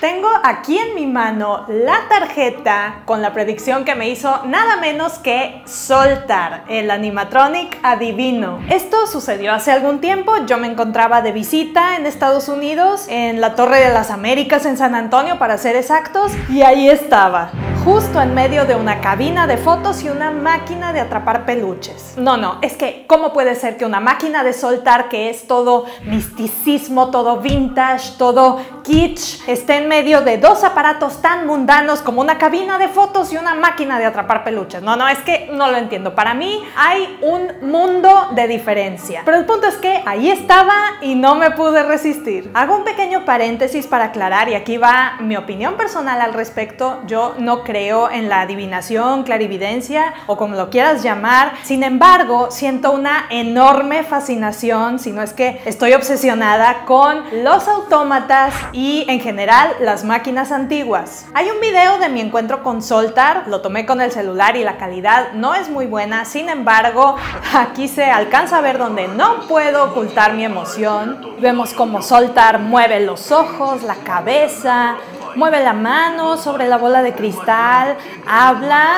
Tengo aquí en mi mano la tarjeta con la predicción que me hizo nada menos que Zoltar, el animatronic adivino. Esto sucedió hace algún tiempo. Yo me encontraba de visita en Estados Unidos, en la Torre de las Américas, en San Antonio para ser exactos, y ahí estaba, justo en medio de una cabina de fotos y una máquina de atrapar peluches. No, es que ¿cómo puede ser que una máquina de Zoltar, que es todo misticismo, todo vintage, todo kitsch, esté en medio de dos aparatos tan mundanos como una cabina de fotos y una máquina de atrapar peluches? No, es que no lo entiendo. Para mí hay un mundo de diferencia. Pero el punto es que ahí estaba y no me pude resistir. Hago un pequeño paréntesis para aclarar, y aquí va mi opinión personal al respecto. Yo no creo en la adivinación, clarividencia o como lo quieras llamar. Sin embargo, siento una enorme fascinación, si no es que estoy obsesionada con los autómatas y en general las máquinas antiguas. Hay un video de mi encuentro con Zoltar, lo tomé con el celular y la calidad no es muy buena, sin embargo aquí se alcanza a ver donde no puedo ocultar mi emoción. Vemos como Zoltar mueve los ojos, la cabeza, mueve la mano sobre la bola de cristal, habla,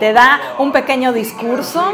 te da un pequeño discurso.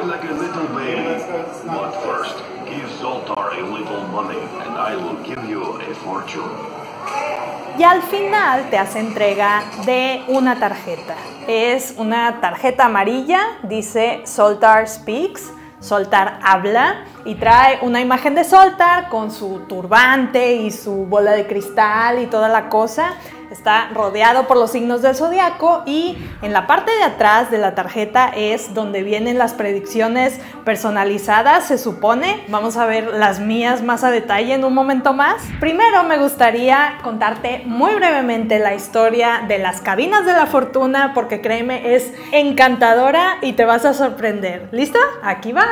Y al final te hace entrega de una tarjeta. Es una tarjeta amarilla, dice Zoltar Speaks, Zoltar habla, y trae una imagen de Zoltar con su turbante y su bola de cristal y toda la cosa. Está rodeado por los signos del zodiaco, y en la parte de atrás de la tarjeta es donde vienen las predicciones personalizadas, se supone. Vamos a ver las mías más a detalle en un momento más. Primero me gustaría contarte muy brevemente la historia de las cabinas de la fortuna, porque créeme, es encantadora y te vas a sorprender. ¿Lista? Aquí va.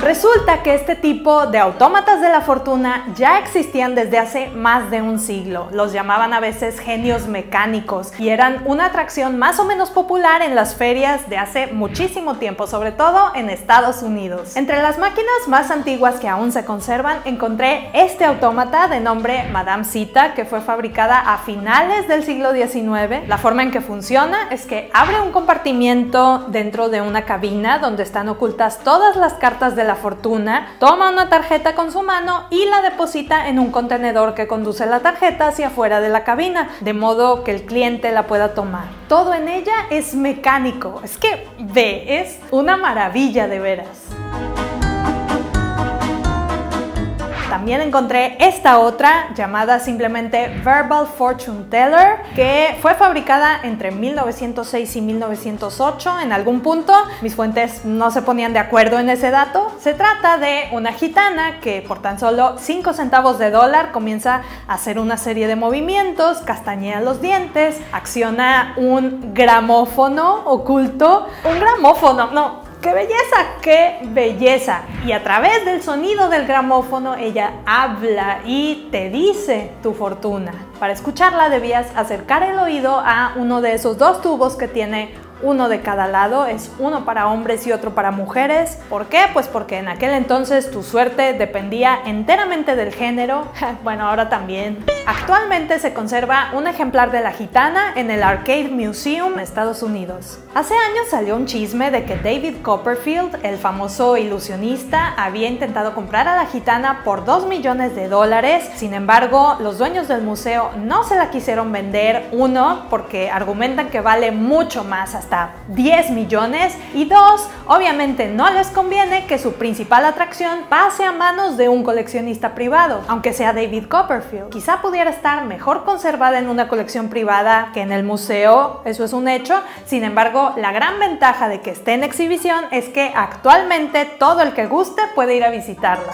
Resulta que este tipo de autómatas de la fortuna ya existían desde hace más de un siglo. Los llamaban a veces genios mecánicos y eran una atracción más o menos popular en las ferias de hace muchísimo tiempo, sobre todo en Estados Unidos. Entre las máquinas más antiguas que aún se conservan encontré este autómata de nombre Madame Zita, que fue fabricada a finales del siglo XIX. La forma en que funciona es que abre un compartimiento dentro de una cabina donde están ocultas todas las cartas de la fortuna, toma una tarjeta con su mano y la deposita en un contenedor que conduce la tarjeta hacia afuera de la cabina, de modo que el cliente la pueda tomar. Todo en ella es mecánico. Es que ve, es una maravilla de veras. También encontré esta otra llamada simplemente Verbal Fortune Teller, que fue fabricada entre 1906 y 1908 en algún punto. Mis fuentes no se ponían de acuerdo en ese dato. Se trata de una gitana que por tan solo 5 centavos de dólar comienza a hacer una serie de movimientos, castañea los dientes, acciona un gramófono oculto. Un gramófono, no. ¡Qué belleza! ¡Qué belleza! Y a través del sonido del gramófono ella habla y te dice tu fortuna. Para escucharla debías acercar el oído a uno de esos dos tubos que tiene uno de cada lado, es uno para hombres y otro para mujeres. ¿Por qué? Pues porque en aquel entonces tu suerte dependía enteramente del género. Bueno, ahora también. Actualmente se conserva un ejemplar de la gitana en el Arcade Museum en Estados Unidos. Hace años salió un chisme de que David Copperfield, el famoso ilusionista, había intentado comprar a la gitana por $2 millones de dólares. Sin embargo, los dueños del museo no se la quisieron vender, uno, porque argumentan que vale mucho más, hasta 10 millones, y dos, obviamente no les conviene que su principal atracción pase a manos de un coleccionista privado, aunque sea David Copperfield. Quizá pudiera estar mejor conservada en una colección privada que en el museo, eso es un hecho. Sin embargo, la gran ventaja de que esté en exhibición es que actualmente todo el que guste puede ir a visitarla.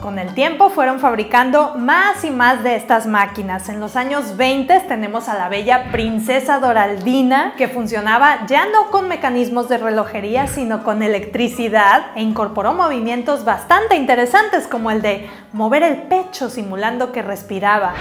Con el tiempo fueron fabricando más y más de estas máquinas. En los años 20 tenemos a la bella princesa Doraldina, que funcionaba ya no con mecanismos de relojería, sino con electricidad, e incorporó movimientos bastante interesantes como el de mover el pecho simulando que respiraba.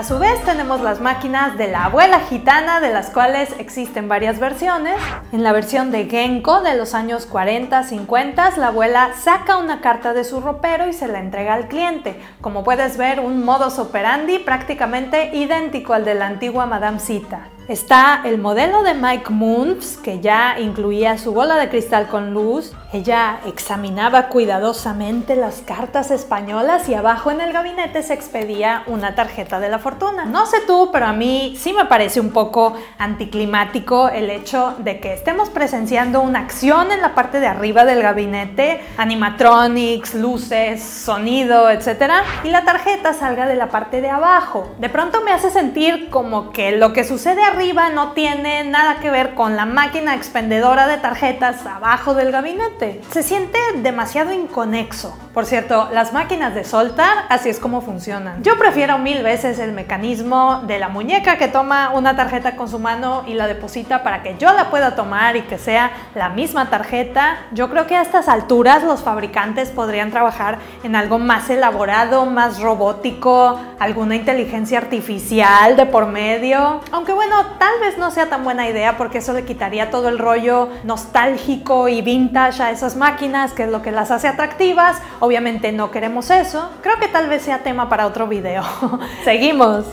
A su vez tenemos las máquinas de la abuela gitana, de las cuales existen varias versiones. En la versión de Genko de los años 40-50, la abuela saca una carta de su ropero y se la entrega al cliente. Como puedes ver, un modus operandi prácticamente idéntico al de la antigua Madame Zita. Está el modelo de Mike Moons, que ya incluía su bola de cristal con luz. Ella examinaba cuidadosamente las cartas españolas y abajo en el gabinete se expedía una tarjeta de la fortuna. No sé tú, pero a mí sí me parece un poco anticlimático el hecho de que estemos presenciando una acción en la parte de arriba del gabinete, animatronics, luces, sonido, etcétera, y la tarjeta salga de la parte de abajo. De pronto me hace sentir como que lo que sucede arriba no tiene nada que ver con la máquina expendedora de tarjetas abajo del gabinete. Se siente demasiado inconexo. Por cierto, las máquinas de Zoltar así es como funcionan. Yo prefiero mil veces el mecanismo de la muñeca que toma una tarjeta con su mano y la deposita para que yo la pueda tomar y que sea la misma tarjeta. Yo creo que a estas alturas los fabricantes podrían trabajar en algo más elaborado, más robótico, alguna inteligencia artificial de por medio. Aunque bueno, tal vez no sea tan buena idea porque eso le quitaría todo el rollo nostálgico y vintage a esas máquinas, que es lo que las hace atractivas. Obviamente no queremos eso. Creo que tal vez sea tema para otro video. Seguimos.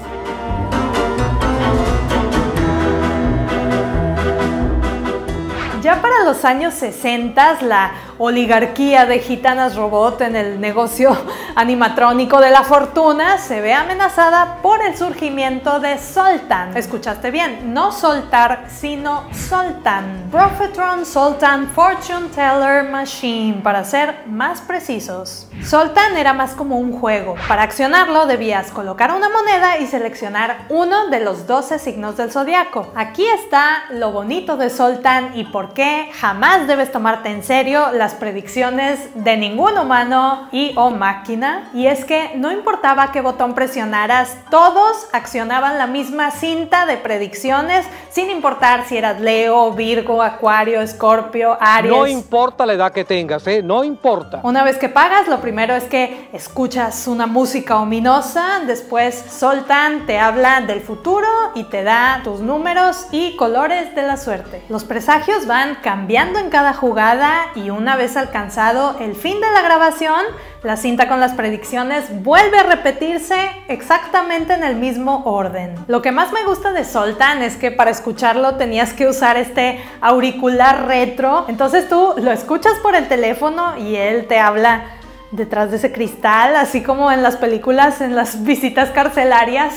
Ya para los años 60, la oligarquía de gitanas robot en el negocio animatrónico de la fortuna se ve amenazada por el surgimiento de Zoltan. Escuchaste bien, no Zoltar, sino Zoltan. Prophetron Zoltan Fortune Teller Machine, para ser más precisos. Zoltan era más como un juego. Para accionarlo debías colocar una moneda y seleccionar uno de los 12 signos del zodiaco. Aquí está lo bonito de Zoltan y por qué jamás debes tomarte en serio las predicciones de ningún humano y o máquina, y es que no importaba qué botón presionaras, todos accionaban la misma cinta de predicciones sin importar si eras Leo, Virgo, Acuario, Escorpio, Aries. No importa la edad que tengas, no importa. Una vez que pagas, lo primero es que escuchas una música ominosa, después Zoltan te habla del futuro y te da tus números y colores de la suerte. Los presagios van cambiando en cada jugada y una vez alcanzado el fin de la grabación, la cinta con las predicciones vuelve a repetirse exactamente en el mismo orden. Lo que más me gusta de Zoltan es que para escucharlo tenías que usar este auricular retro. Entonces tú lo escuchas por el teléfono y él te habla detrás de ese cristal, así como en las películas, en las visitas carcelarias.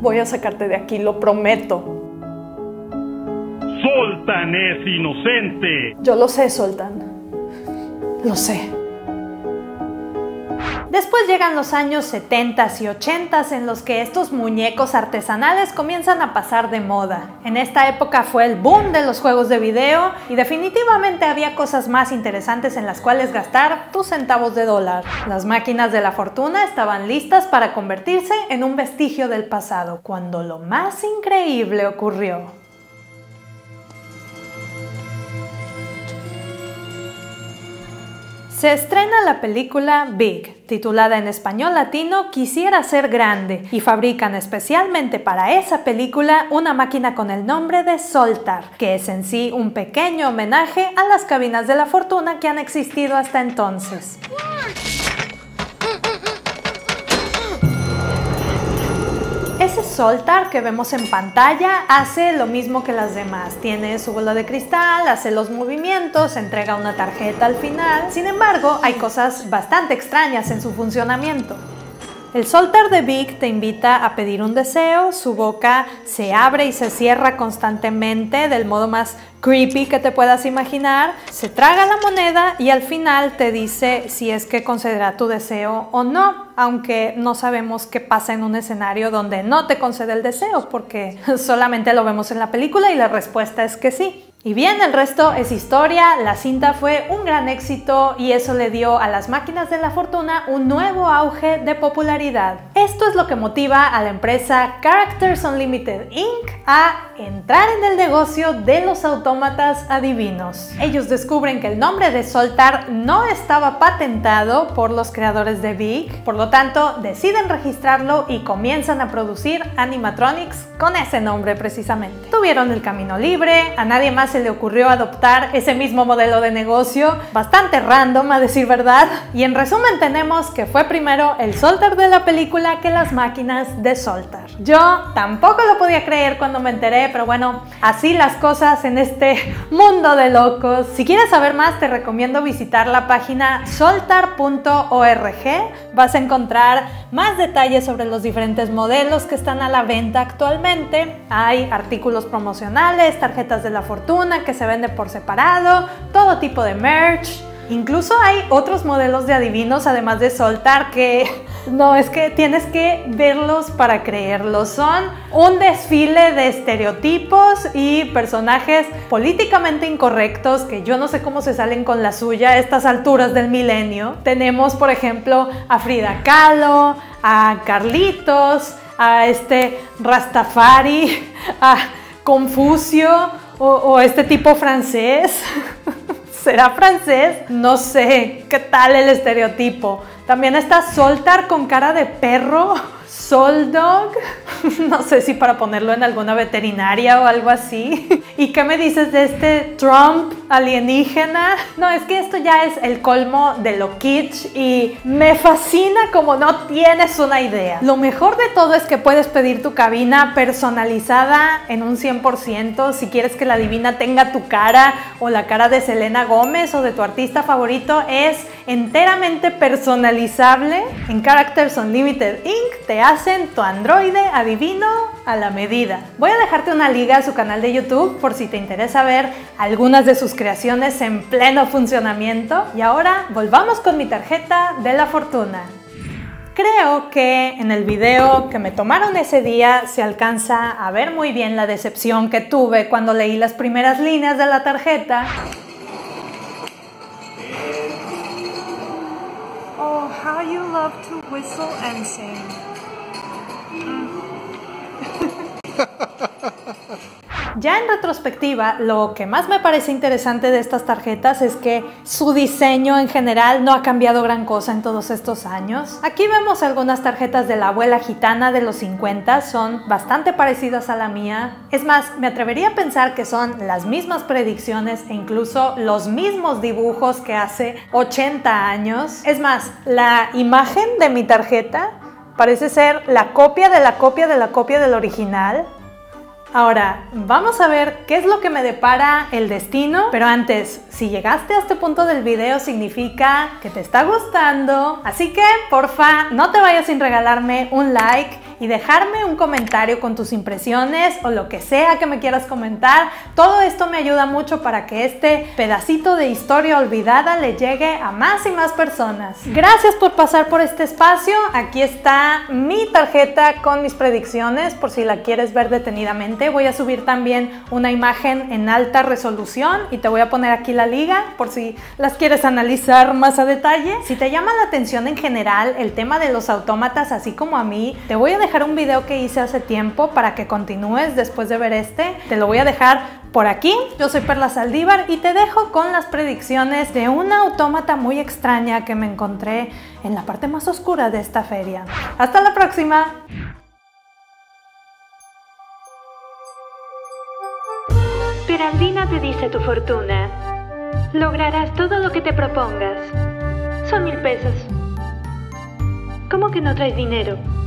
Voy a sacarte de aquí, lo prometo. Zoltan es inocente. Yo lo sé, Zoltan. Lo sé. Después llegan los años 70 y 80 en los que estos muñecos artesanales comienzan a pasar de moda. En esta época fue el boom de los juegos de video y definitivamente había cosas más interesantes en las cuales gastar tus centavos de dólar. Las máquinas de la fortuna estaban listas para convertirse en un vestigio del pasado, cuando lo más increíble ocurrió. Se estrena la película Big, titulada en español latino Quisiera Ser Grande, y fabrican especialmente para esa película una máquina con el nombre de Zoltar, que es en sí un pequeño homenaje a las cabinas de la fortuna que han existido hasta entonces. Ese Zoltar que vemos en pantalla hace lo mismo que las demás. Tiene su bola de cristal, hace los movimientos, entrega una tarjeta al final. Sin embargo, hay cosas bastante extrañas en su funcionamiento. El Zoltar de Big te invita a pedir un deseo, su boca se abre y se cierra constantemente del modo más creepy que te puedas imaginar, se traga la moneda y al final te dice si es que concederá tu deseo o no, aunque no sabemos qué pasa en un escenario donde no te concede el deseo, porque solamente lo vemos en la película y la respuesta es que sí. Y bien, el resto es historia. La cinta fue un gran éxito y eso le dio a las máquinas de la fortuna un nuevo auge de popularidad. Esto es lo que motiva a la empresa Characters Unlimited Inc. a entrar en el negocio de los autómatas adivinos. Ellos descubren que el nombre de Zoltar no estaba patentado por los creadores de Big, por lo tanto deciden registrarlo y comienzan a producir animatronics con ese nombre precisamente. Tuvieron el camino libre, a nadie más se le ocurrió adoptar ese mismo modelo de negocio, bastante random a decir verdad, y en resumen tenemos que fue primero el Zoltar de la película que las máquinas de Zoltar. Yo tampoco lo podía creer cuando me enteré, pero bueno, así las cosas en este mundo de locos. Si quieres saber más, te recomiendo visitar la página zoltar.org. Vas a encontrar más detalles sobre los diferentes modelos que están a la venta actualmente. Hay artículos promocionales, tarjetas de la fortuna que se vende por separado, todo tipo de merch. Incluso hay otros modelos de adivinos, además de Zoltar, que no, es que tienes que verlos para creerlos. Son un desfile de estereotipos y personajes políticamente incorrectos que yo no sé cómo se salen con la suya a estas alturas del milenio. Tenemos, por ejemplo, a Frida Kahlo, a Carlitos, a Rastafari, a Confucio o este tipo francés. ¿Será francés? No sé, ¿qué tal el estereotipo? También está Zoltar con cara de perro, Zoldog, no sé si para ponerlo en alguna veterinaria o algo así. ¿Y qué me dices de Trump alienígena? No, es que esto ya es el colmo de lo kitsch y me fascina como no tienes una idea. Lo mejor de todo es que puedes pedir tu cabina personalizada en un 100%. Si quieres que la adivina tenga tu cara o la cara de Selena Gómez o de tu artista favorito, es enteramente personalizable. En Characters Unlimited Inc. te hacen tu androide adivino a la medida. Voy a dejarte una liga a su canal de YouTube por si te interesa ver algunas de sus creaciones en pleno funcionamiento. Y ahora volvamos con mi tarjeta de la fortuna. Creo que en el video que me tomaron ese día se alcanza a ver muy bien la decepción que tuve cuando leí las primeras líneas de la tarjeta. Oh, how you love to whistle and sing. Ya en retrospectiva, lo que más me parece interesante de estas tarjetas es que su diseño en general no ha cambiado gran cosa en todos estos años. Aquí vemos algunas tarjetas de la abuela gitana de los 50, son bastante parecidas a la mía. Es más, me atrevería a pensar que son las mismas predicciones e incluso los mismos dibujos que hace 80 años. Es más, la imagen de mi tarjeta parece ser la copia de la copia de la copia del original. Ahora, vamos a ver qué es lo que me depara el destino, pero antes, si llegaste a este punto del video significa que te está gustando, así que porfa, no te vayas sin regalarme un like y dejarme un comentario con tus impresiones o lo que sea que me quieras comentar. Todo esto me ayuda mucho para que este pedacito de historia olvidada le llegue a más y más personas. Gracias por pasar por este espacio, aquí está mi tarjeta con mis predicciones por si la quieres ver detenidamente. Voy a subir también una imagen en alta resolución y te voy a poner aquí la liga por si las quieres analizar más a detalle. Si te llama la atención en general el tema de los autómatas, así como a mí, te voy a dejar un video que hice hace tiempo para que continúes después de ver este. Te lo voy a dejar por aquí. Yo soy Perla Saldívar y te dejo con las predicciones de una autómata muy extraña que me encontré en la parte más oscura de esta feria. ¡Hasta la próxima! Peraldina te dice tu fortuna. Lograrás todo lo que te propongas. Son $1000. ¿Cómo que no traes dinero?